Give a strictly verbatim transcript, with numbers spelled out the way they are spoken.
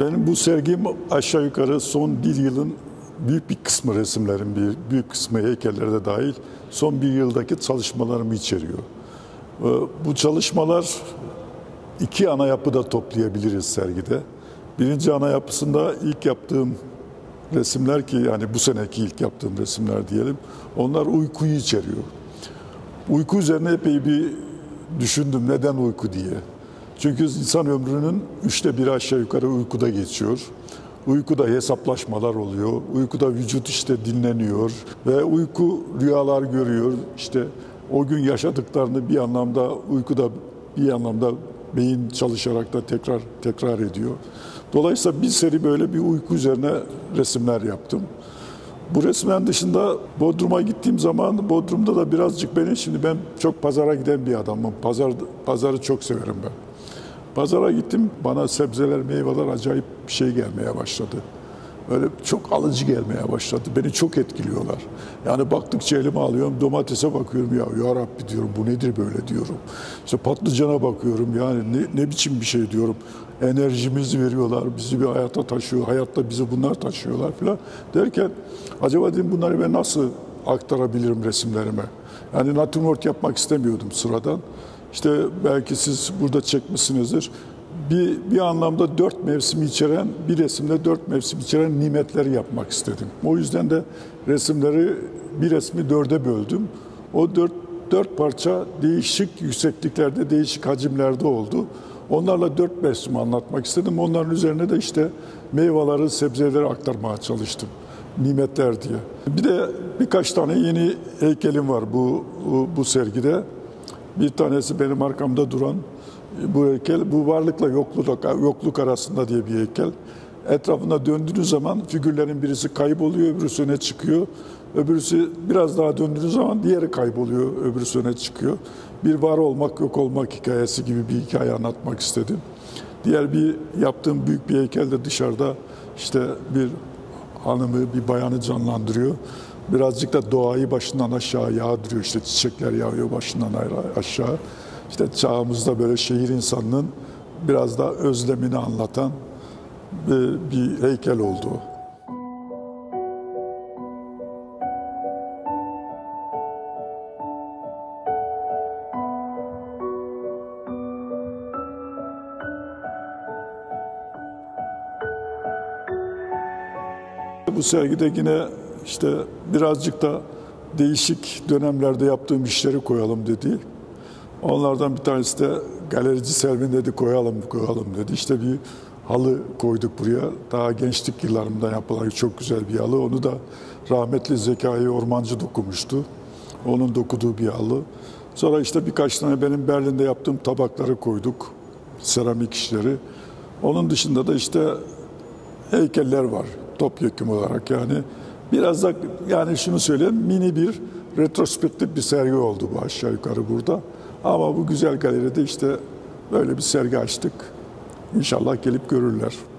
Benim bu sergim aşağı yukarı son bir yılın büyük bir kısmı resimlerim, bir büyük kısmı heykellerde dahil son bir yıldaki çalışmalarımı içeriyor. Bu çalışmalar iki ana yapıda toplayabiliriz sergide. Birinci ana yapısında ilk yaptığım resimler ki yani bu seneki ilk yaptığım resimler diyelim, onlar uykuyu içeriyor. Uyku üzerine epey bir düşündüm neden uyku diye. Çünkü insan ömrünün üçte biri aşağı yukarı uykuda geçiyor. Uykuda hesaplaşmalar oluyor, uykuda vücut işte dinleniyor ve uyku rüyalar görüyor. İşte o gün yaşadıklarını bir anlamda uykuda bir anlamda beyin çalışarak da tekrar tekrar ediyor. Dolayısıyla bir seri böyle bir uyku üzerine resimler yaptım. Bu resmen dışında Bodrum'a gittiğim zaman Bodrum'da da birazcık beni şimdi ben çok pazara giden bir adamım. Pazar, pazarı çok severim ben. Pazara gittim, bana sebzeler, meyveler acayip bir şey gelmeye başladı. Öyle çok alıcı gelmeye başladı. Beni çok etkiliyorlar. Yani baktıkça elime alıyorum, domatese bakıyorum ya, ya Rabbi diyorum, bu nedir böyle diyorum. İşte patlıcana bakıyorum, yani ne, ne biçim bir şey diyorum. Enerjimizi veriyorlar, bizi bir hayata taşıyor, hayatta bizi bunlar taşıyorlar falan derken acaba dedim bunları ben nasıl aktarabilirim resimlerime? Yani natürmort yapmak istemiyordum sıradan. İşte belki siz burada çekmişsinizdir. Bir, bir anlamda dört mevsimi içeren, bir resimde dört mevsim içeren nimetleri yapmak istedim. O yüzden de resimleri, bir resmi dörde böldüm. O dört, dört parça değişik yüksekliklerde, değişik hacimlerde oldu. Onlarla dört mevsimi anlatmak istedim. Onların üzerine de işte meyveleri, sebzeleri aktarmaya çalıştım. Nimetler diye. Bir de birkaç tane yeni heykelim var bu, bu sergide. Bir tanesi benim arkamda duran bu heykel, bu varlıkla yokluk, yokluk arasında diye bir heykel. Etrafına döndüğünüz zaman figürlerin birisi kayboluyor, öbürüsü öne çıkıyor. Öbürüsü biraz daha döndüğünüz zaman diğeri kayboluyor, öbürüsü öne çıkıyor. Bir var olmak, yok olmak hikayesi gibi bir hikaye anlatmak istedim. Diğer bir yaptığım büyük bir heykel de dışarıda işte bir hanımı, bir bayanı canlandırıyor. Birazcık da doğayı başından aşağı yağdırıyor. İşte çiçekler yağıyor başından aşağı. İşte çağımızda böyle şehir insanının biraz daha özlemini anlatan bir heykel oldu. Bu sergide yine İşte birazcık da değişik dönemlerde yaptığım işleri koyalım dedi. Onlardan bir tanesi de Galerici Selvin dedi koyalım koyalım dedi. İşte bir halı koyduk buraya. Daha gençlik yıllarımda yapılan çok güzel bir halı. Onu da rahmetli Zekai Ormancı dokumuştu. Onun dokuduğu bir halı. Sonra işte birkaç tane benim Berlin'de yaptığım tabakları koyduk. Seramik işleri. Onun dışında da işte heykeller var topyekun olarak yani. Biraz da yani şunu söyleyeyim, mini bir retrospektif bir sergi oldu bu aşağı yukarı burada. Ama bu güzel galeride işte böyle bir sergi açtık. İnşallah gelip görürler.